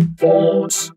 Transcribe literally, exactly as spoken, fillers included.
bones.